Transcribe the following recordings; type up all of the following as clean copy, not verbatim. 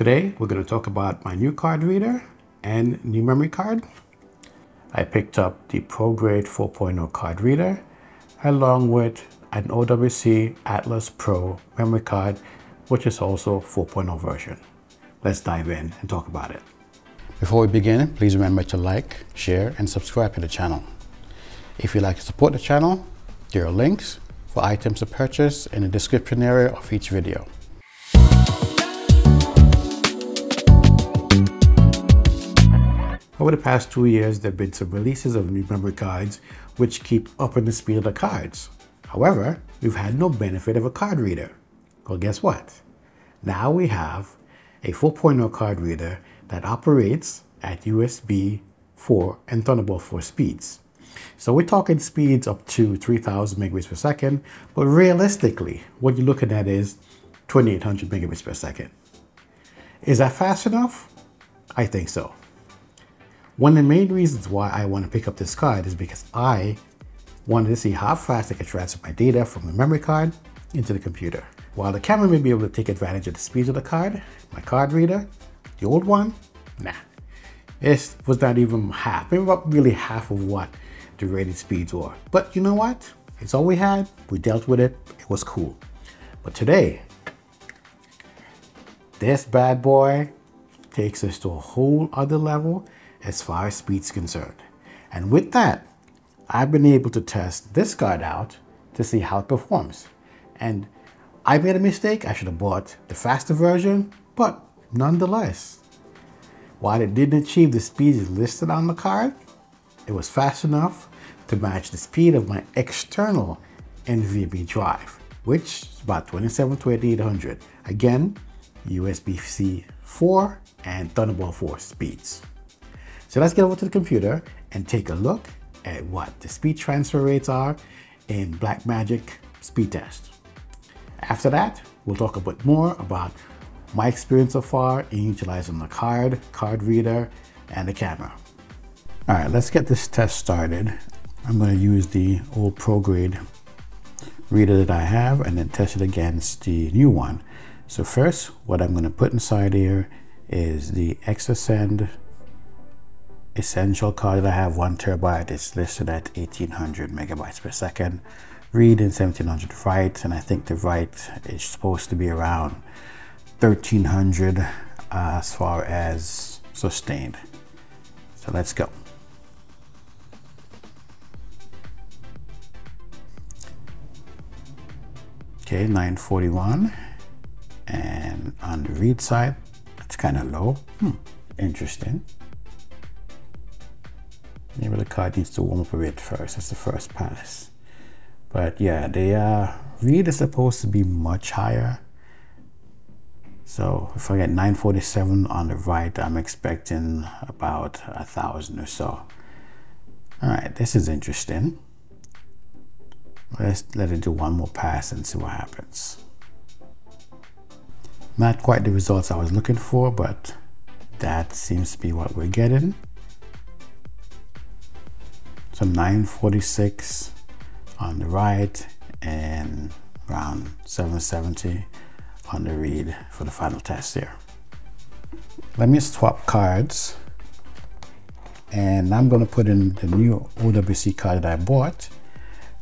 Today we're going to talk about my new card reader and new memory card. I picked up the ProGrade 4.0 card reader along with an OWC Atlas Pro memory card, which is also 4.0 version. Let's dive in and talk about it. Before we begin, please remember to like, share, and subscribe to the channel. If you'd like to support the channel, there are links for items to purchase in the description area of each video. Over the past 2 years, there have been some releases of new memory cards which keep upping the speed of the cards. However, we've had no benefit of a card reader. Well, guess what? Now we have a 4.0 card reader that operates at USB 4 and Thunderbolt 4 speeds. So we're talking speeds up to 3000 megabits per second, but realistically, what you're looking at is 2800 megabits per second. Is that fast enough? I think so. One of the main reasons why I want to pick up this card is because I wanted to see how fast I could transfer my data from the memory card into the computer. While the camera may be able to take advantage of the speed of the card, my card reader, the old one, nah. It was not even half, maybe about really half of what the rated speeds were. But you know what? It's all we had, we dealt with it, it was cool. But today, this bad boy takes us to a whole other level as far as speed's concerned. And with that, I've been able to test this card out to see how it performs. And I made a mistake, I should have bought the faster version, but nonetheless, while it didn't achieve the speeds listed on the card, it was fast enough to match the speed of my external NVMe drive, which is about 272800. Again, USB-C 4 and Thunderbolt 4 speeds. So let's get over to the computer and take a look at what the speed transfer rates are in Blackmagic Speed Test. After that, we'll talk a bit more about my experience so far in utilizing the card reader, and the camera. All right, let's get this test started. I'm going to use the old ProGrade reader that I have and then test it against the new one. So first, what I'm going to put inside here is the Exascale Essential card that I have, 1 terabyte. It's listed at 1800 megabytes per second. Read in 1700 write, and I think the write is supposed to be around 1300 as far as sustained. So let's go. Okay, 941, and on the read side, it's kind of low. Interesting. Maybe the card needs to warm up a bit first. That's the first pass. But yeah, the read is supposed to be much higher. So if I get 947 on the right, I'm expecting about 1000 or so. All right, this is interesting. Let's let it do one more pass and see what happens. Not quite the results I was looking for, but that seems to be what we're getting. So 946 on the right and around 770 on the read for the final test here. Let me swap cards, and I'm going to put in the new OWC card that I bought,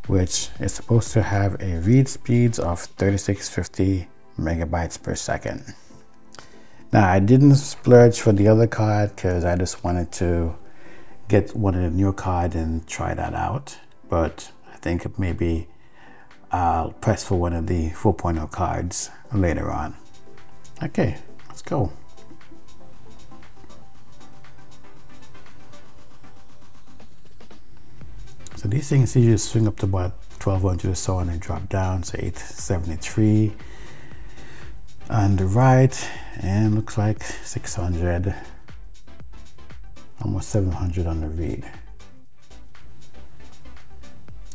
which is supposed to have a read speeds of 3650 megabytes per second. Now, I didn't splurge for the other card because I just wanted to get one of the new cards and try that out, but I think maybe I'll press for one of the 4.0 cards later on. Okay, let's go. So these things usually swing up to about 1200 or so and then drop down, so 873 on the right, and looks like 600, almost 700 on the read.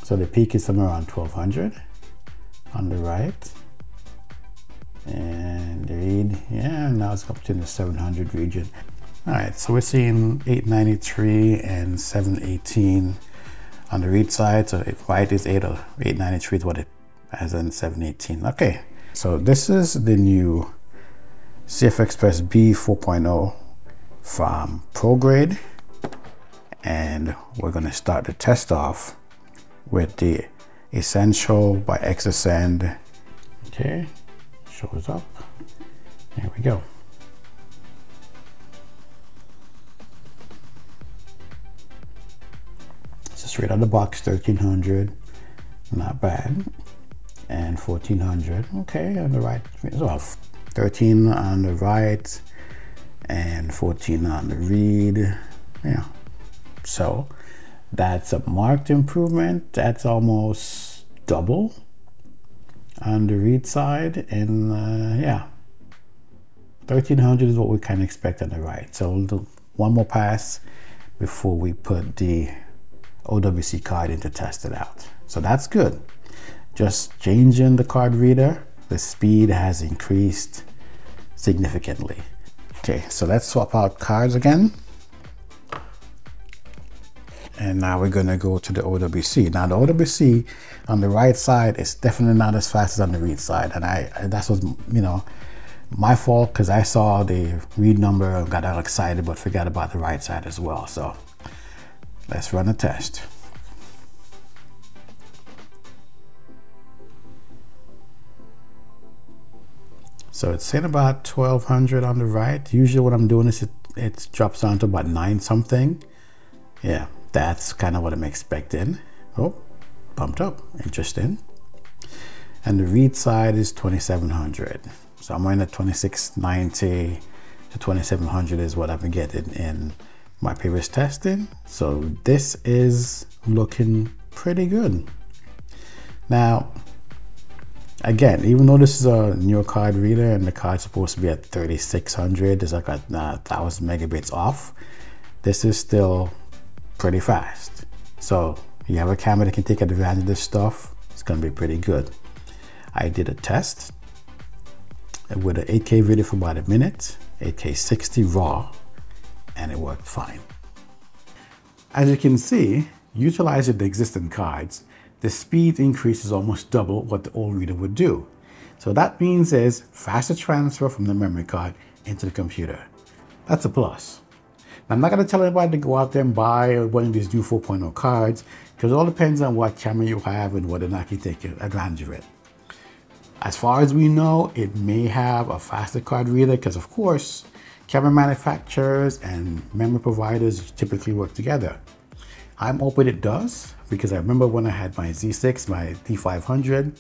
So the peak is somewhere around 1200 on the right, and the read, yeah, now it's up to the 700 region. All right, so we're seeing 893 and 718 on the read side. So if right is 893 is what it has, and 718. Okay, so this is the new CFexpress B 4.0 from ProGrade, and we're going to start the test off with the Essential by Exascale. Okay, shows up. There we go. So straight out of the box, 1300, not bad, and 1400. Okay, on the right as well. 13 on the right and 14 on the read. Yeah, so that's a marked improvement. That's almost double on the read side, and yeah, 1300 is what we can expect on the right. So we'll do one more pass before we put the OWC card in to test it out. So that's good. Just changing the card reader, the speed has increased significantly. Okay, so let's swap out cards again. And now we're gonna go to the OWC. Now the OWC on the right side is definitely not as fast as on the read side. And that's what, you know, my fault, because I saw the read number and got all excited, but forgot about the right side as well. So let's run a test. So it's in about 1200 on the right. Usually what I'm doing is it drops down to about 9 something. Yeah, that's kind of what I'm expecting. Oh, bumped up, interesting. And the read side is 2700. So I'm in at 2690 to 2700 is what I've been getting in my previous testing. So this is looking pretty good. Now, again, even though this is a newer card reader and the card's supposed to be at 3600, it's like 1000 megabits off, this is still pretty fast. So you have a camera that can take advantage of this stuff, it's gonna be pretty good. I did a test with an 8K video for about a minute, 8K 60 raw, and it worked fine. As you can see, utilizing the existing cards, the speed increase is almost double what the old reader would do. So that means is faster transfer from the memory card into the computer. That's a plus. Now, I'm not gonna tell anybody to go out there and buy one of these new 4.0 cards, because it all depends on what camera you have and whether or not you take advantage of it. As far as we know, it may have a faster card reader, because of course, camera manufacturers and memory providers typically work together. I'm hoping it does, because I remember when I had my Z6, my D500,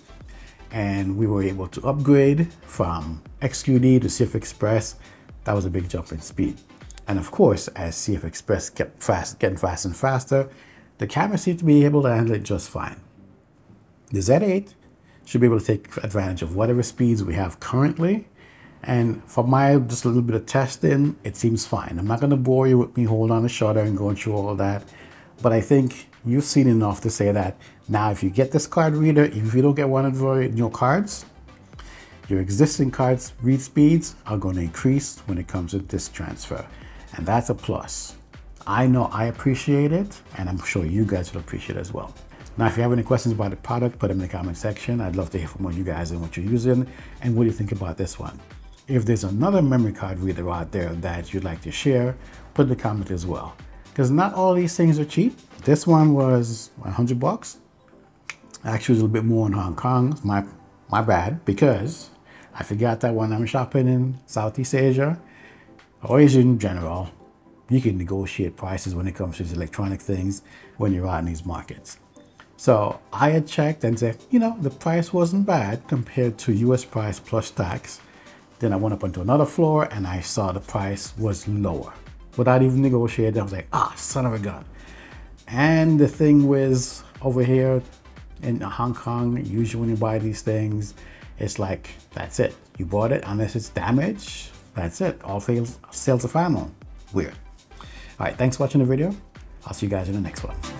and we were able to upgrade from XQD to CFexpress. That was a big jump in speed. And of course, as CFexpress kept getting faster and faster, the camera seemed to be able to handle it just fine. The Z8 should be able to take advantage of whatever speeds we have currently. And for my just a little bit of testing, it seems fine. I'm not gonna bore you with me holding on the shutter and going through all that. But I think you've seen enough to say that now if you get this card reader, if you don't get one of your cards, your existing cards read speeds are going to increase when it comes to disk transfer. And that's a plus. I know I appreciate it, and I'm sure you guys will appreciate it as well. Now, if you have any questions about the product, put them in the comment section. I'd love to hear from all you guys and what you're using and what you think about this one. If there's another memory card reader out there that you'd like to share, put in the comment as well. Because not all these things are cheap. This one was 100 bucks. Actually, it was a little bit more in Hong Kong. My bad, because I forgot that when I'm shopping in Southeast Asia, or Asia in general, you can negotiate prices when it comes to these electronic things when you're out in these markets. So I had checked and said, you know, the price wasn't bad compared to US price plus tax. Then I went up onto another floor and I saw the price was lower. Without even negotiating, I was like, ah, son of a gun. And the thing was, over here in Hong Kong, usually when you buy these things, it's like, that's it. You bought it, unless it's damaged, that's it. All sales are final. Weird. All right, thanks for watching the video. I'll see you guys in the next one.